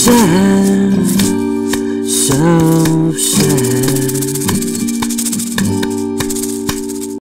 So sad.